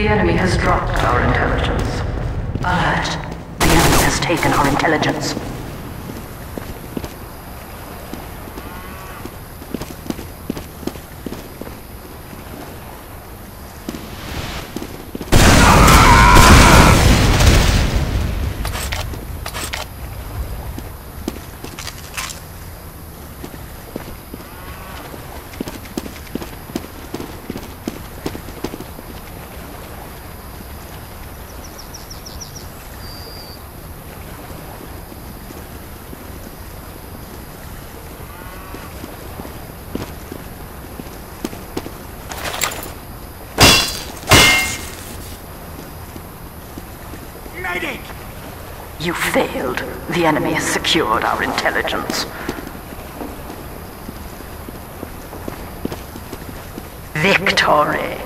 The enemy has dropped our intelligence. Alert! The enemy has taken our intelligence. You failed. The enemy has secured our intelligence. Victory!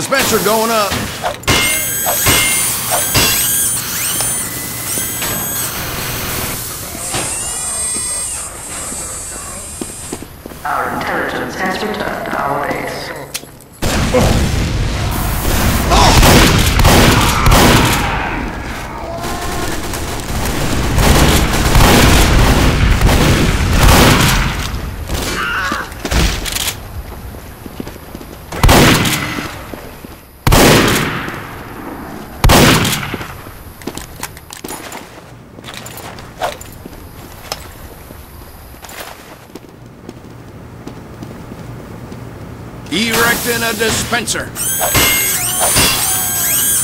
Dispenser going up. Our intelligence has returned to our base. Erecting a dispenser.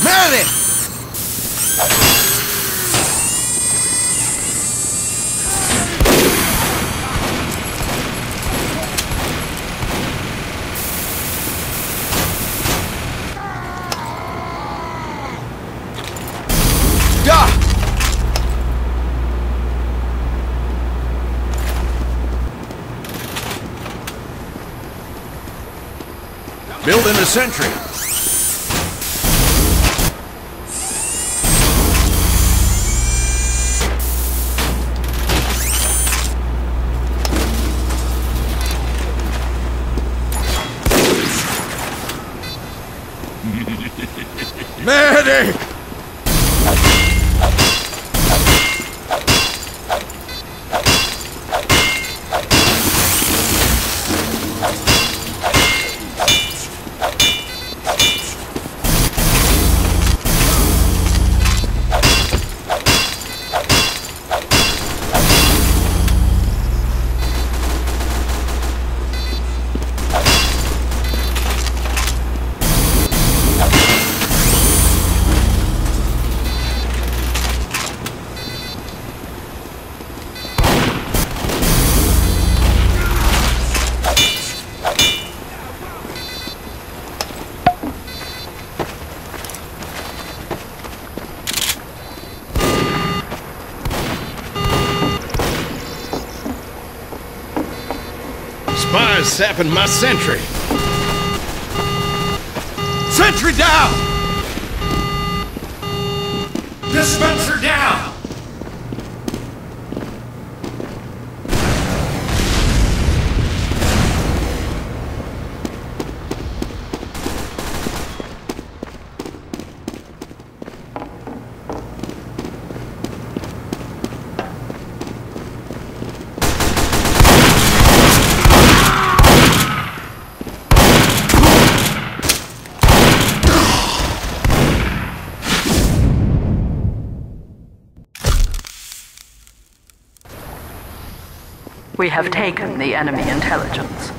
Man it! Building a sentry. Medic! Spies sapping my sentry. Sentry down! Dispenser down! We have taken the enemy intelligence.